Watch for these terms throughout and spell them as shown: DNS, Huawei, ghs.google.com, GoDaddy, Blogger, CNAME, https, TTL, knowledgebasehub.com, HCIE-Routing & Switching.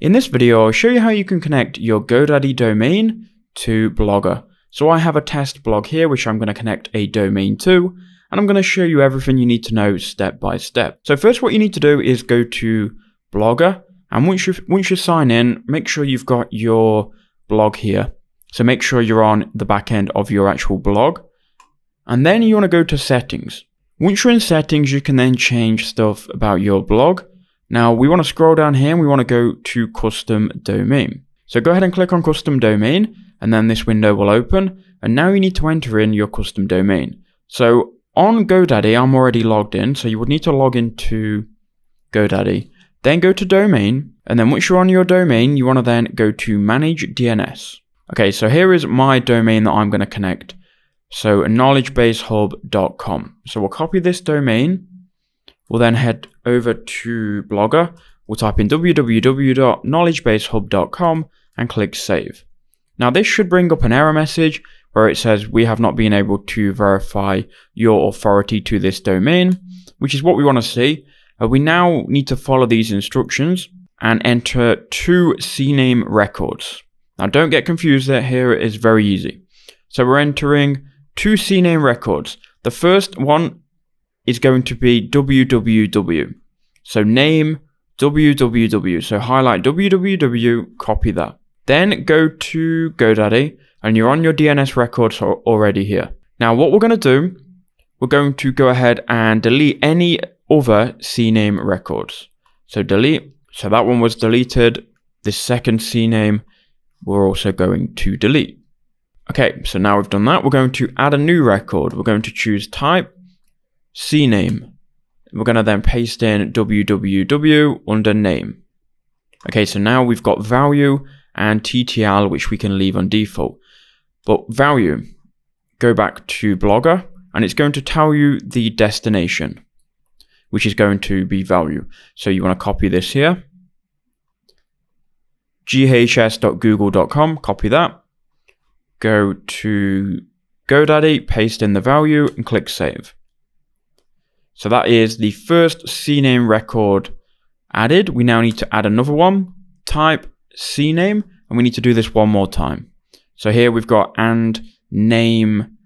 In this video, I'll show you how you can connect your GoDaddy domain to Blogger. So I have a test blog here, which I'm going to connect a domain to, and I'm going to show you everything you need to know step by step. So first, what you need to do is go to Blogger, and once you sign in, make sure you've got your blog here. So make sure you're on the back end of your actual blog. And then you want to go to settings. Once you're in settings, you can then change stuff about your blog. Now we want to scroll down here and we want to go to custom domain. So go ahead and click on custom domain and then this window will open. And now you need to enter in your custom domain. So on GoDaddy, I'm already logged in. So you would need to log into GoDaddy. Then go to domain. And then once you're on your domain, you want to then go to manage DNS. Okay, so here is my domain that I'm going to connect. So knowledgebasehub.com. So we'll copy this domain. We'll then head over to Blogger. We'll type in www.knowledgebasehub.com and click save. Now this should bring up an error message where it says we have not been able to verify your authority to this domain, which is what we want to see. We now need to follow these instructions and enter 2 CNAME records. Now don't get confused there, here it is very easy. So we're entering 2 CNAME records. The first one is going to be www. So name www. So highlight www, copy that. Then go to GoDaddy and you're on your DNS records already here. Now what we're going to do, we're going to go ahead and delete any other CNAME records. So delete. So that one was deleted. This second CNAME we're also going to delete. Okay, so now we've done that, we're going to add a new record. We're going to choose type CNAME. We're going to then paste in www under name. Okay, so now we've got value and TTL, which we can leave on default. But value, go back to Blogger, and it's going to tell you the destination, which is going to be value. So you want to copy this here. ghs.google.com, copy that. Go to GoDaddy, paste in the value and click save. So that is the first CNAME record added. We now need to add another one, type CNAME, and we need to do this one more time. So here we've got and name,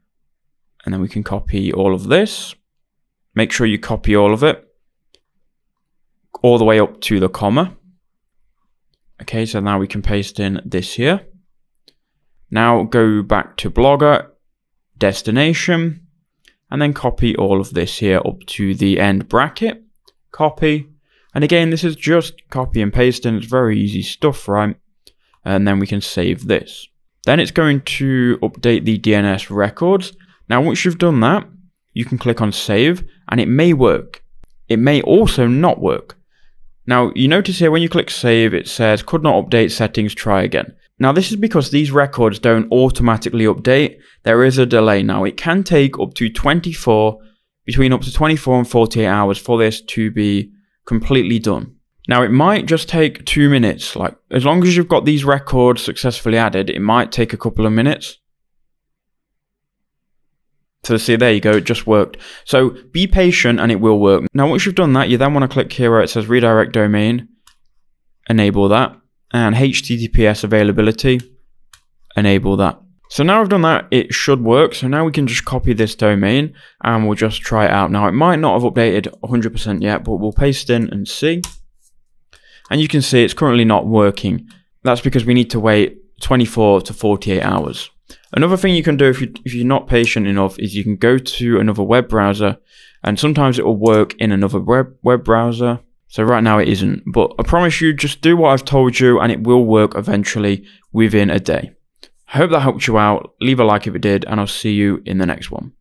and then we can copy all of this. Make sure you copy all of it, all the way up to the comma. Okay, so now we can paste in this here. Now go back to Blogger, destination, and then copy all of this here up to the end bracket, copy. And again, this is just copy and paste, and it's very easy stuff, right? And then we can save this. Then it's going to update the DNS records. Now, once you've done that, you can click on save, and it may work. It may also not work. Now, you notice here when you click save, it says could not update settings, try again. Now, this is because these records don't automatically update. There is a delay now. It can take up to 24 and 48 hours for this to be completely done. Now, it might just take 2 minutes. Like, as long as you've got these records successfully added, it might take a couple of minutes. So see, there you go, it just worked. So be patient and it will work. Now once you've done that, you then want to click here where it says redirect domain, enable that, and HTTPS availability, enable that. So now I've done that, it should work. So now we can just copy this domain and we'll just try it out. Now it might not have updated 100% yet, but we'll paste in and see. And you can see it's currently not working. That's because we need to wait 24 to 48 hours. Another thing you can do if you're not patient enough is you can go to another web browser, and sometimes it will work in another web browser. So right now it isn't, but I promise you, just do what I've told you and it will work eventually within a day. I hope that helped you out. Leave a like if it did, and I'll see you in the next one.